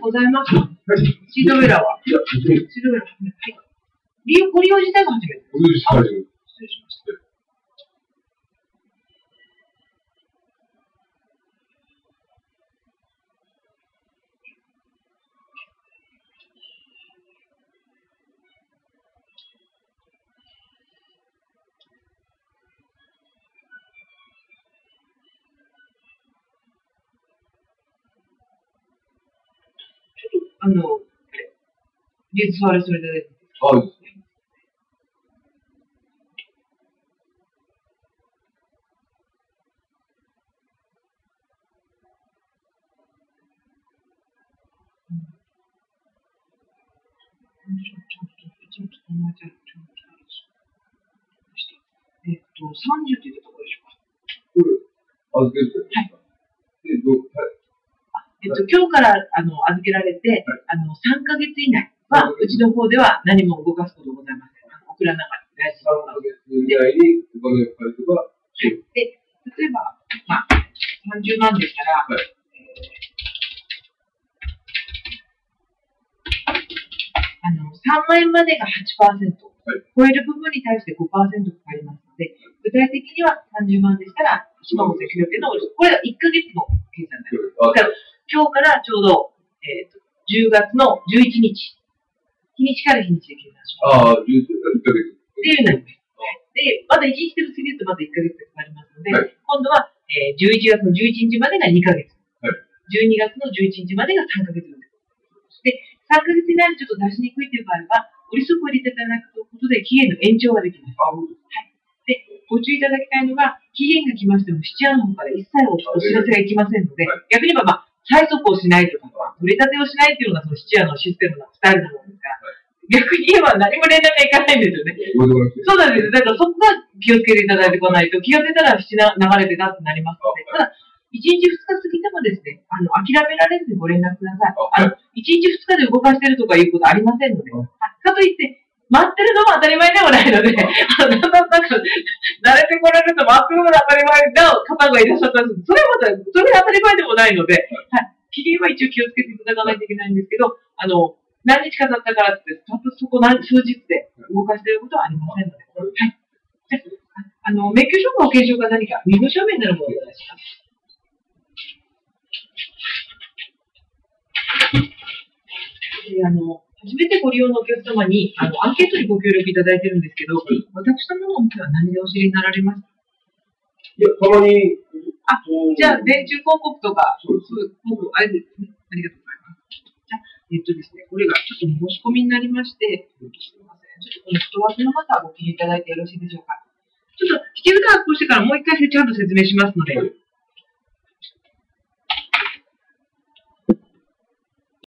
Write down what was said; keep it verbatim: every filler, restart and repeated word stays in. ございます。シートベラは。シートベラは。利用、ご利用自体が初めて。失礼しました。あの、で、座らせていただいて。はい。えっと、さんじゅうって言ったところでしょうか。これ、預けるじゃないですか。えっと、はい。えっと、今日からあの預けられて、あのさんかげつ以内は、うちの方では何も動かすことございません。送らなかったです。さんかげつ以内にお金を返せば、で、例えば、まあ、さんじゅうまんでしたら、はいえー、あのさんまんえんまでが はちパーセント、はい、超える部分に対して ごパーセント かかりますので、具体的にはさんじゅうまんでしたら、いちまんごせんきゅうひゃくえんの、これはいっかげつの計算になります。今日からちょうど、えー、とじゅうがつのじゅういちにち、日にちから日にちで計算します。ああ、じゅういちにちからいっかげつ。っていうのになります。で、まだいちにちで過ぎるとまだいっかげつかかりますので、はい、今度は、えー、じゅういちがつのじゅういちにちまでがにかげつ、はい、じゅうにがつのじゅういちにちまでがさんかげつ分です。で、さんかげつ以内にちょっと出しにくいという場合は、お利息を入れていただくことで期限の延長ができます。はい、で、ご注意いただきたいのが、期限が来ましても、質屋の方から一切お知らせがいきませんので、はい、逆に言えば、まあ催促をしないとか、取り立てをしないというのが、その質屋のシステムのスタイルなものですが、逆に言えば何も連絡がいかないんですよね。そうなんです。だからそこは気をつけていただいてこないと、気が出たら質な流れてガッとなりますので、ただ、いちにちふつか過ぎてもですね、あの、諦められずにご連絡ください。あの、いちにちふつかで動かしてるとかいうことありませんので、かといって、待ってるのも当たり前でもないので、あの、だんだんなんか、慣れてこられると待ってるのも当たり前な方がいらっしゃったんですけど、それはまた、それは当たり前でもないので、はい。期限は一応気をつけていただかないといけないんですけど、あの、何日か経ったからって、たったそこ何数日で動かしていることはありませんので、はい。あの、免許証か保険証か何か、身分証明になるものをお願いします。で、あの、初めてご利用のお客様にあのアンケートにご協力いただいてるんですけど、はい、私どものお店は何でお知りになられますか？いや、たまに。あ、じゃあ、電柱広告とか、そういう広告、あれですね。ありがとうございます。じゃあ、えっとですね、これがちょっと申し込みになりまして、すみません。ちょっとこの人枠の方はご記入いただいてよろしいでしょうか。ちょっと、引き札を発行してからもう一回ちゃんと説明しますので。はい